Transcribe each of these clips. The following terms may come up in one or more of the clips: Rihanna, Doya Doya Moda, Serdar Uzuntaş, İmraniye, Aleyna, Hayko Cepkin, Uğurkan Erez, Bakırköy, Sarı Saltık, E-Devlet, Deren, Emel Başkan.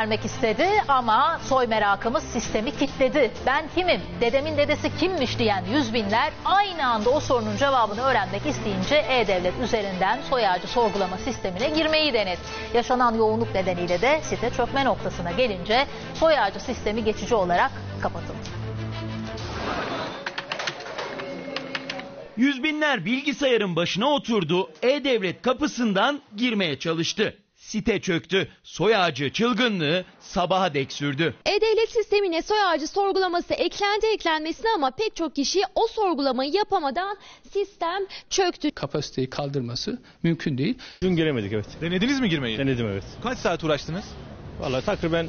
Vermek istedi ama soy merakımız sistemi kilitledi. Ben kimim, dedemin dedesi kimmiş diyen yüz binler aynı anda o sorunun cevabını öğrenmek isteyince E-Devlet üzerinden soy ağacı sorgulama sistemine girmeyi denedi. Yaşanan yoğunluk nedeniyle de site çökme noktasına gelince soy ağacı sistemi geçici olarak kapatıldı. Yüz binler bilgisayarın başına oturdu, E-Devlet kapısından girmeye çalıştı. Site çöktü. Soy ağacı çılgınlığı sabaha dek sürdü. E-Devlet sistemine soy ağacı sorgulaması eklenmesine ama pek çok kişi o sorgulamayı yapamadan sistem çöktü. Kapasiteyi kaldırması mümkün değil. Dün giremedik, evet. Denediniz mi girmeyi? Denedim, evet. Kaç saat uğraştınız? Vallahi takriben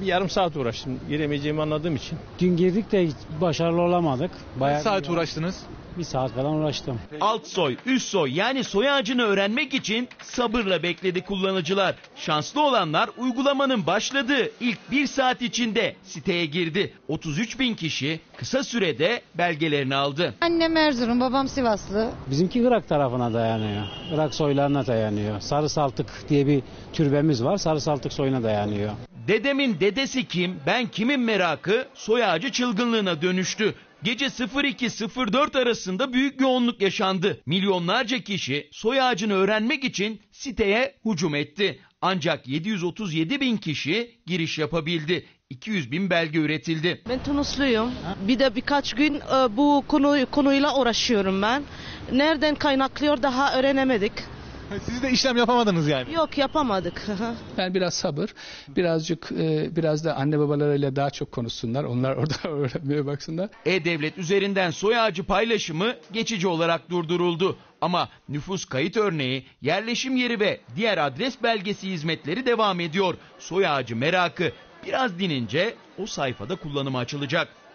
bir yarım saat uğraştım. Giremeyeceğimi anladığım için. Dün girdik de hiç başarılı olamadık. Bayağı kaç saat uğraştınız? Bir saat falan uğraştım. Alt soy, üst soy yani soy ağacını öğrenmek için sabırla bekledi kullanıcılar. Şanslı olanlar uygulamanın başladığı ilk bir saat içinde siteye girdi. 33 bin kişi kısa sürede belgelerini aldı. Annem Erzurum, babam Sivaslı. Bizimki Irak tarafına dayanıyor. Irak soylarına dayanıyor. Sarı Saltık diye bir türbemiz var. Sarı Saltık soyuna dayanıyor. Dedemin dedesi kim, ben kimin merakı soy ağacı çılgınlığına dönüştü. Gece 02-04 arasında büyük yoğunluk yaşandı. Milyonlarca kişi soy ağacını öğrenmek için siteye hücum etti. Ancak 737 bin kişi giriş yapabildi. 200 bin belge üretildi. Ben Tunusluyum. Bir de birkaç gün bu konuyla uğraşıyorum ben. Nereden kaynaklıyor daha öğrenemedik. Siz de işlem yapamadınız yani. Yok, yapamadık. Yani biraz sabır, biraz da anne babalarıyla daha çok konuşsunlar. Onlar orada öğrenmeye baksınlar. E-Devlet üzerinden soy ağacı paylaşımı geçici olarak durduruldu. Ama nüfus kayıt örneği, yerleşim yeri ve diğer adres belgesi hizmetleri devam ediyor. Soy ağacı merakı biraz dinince o sayfada kullanıma açılacak.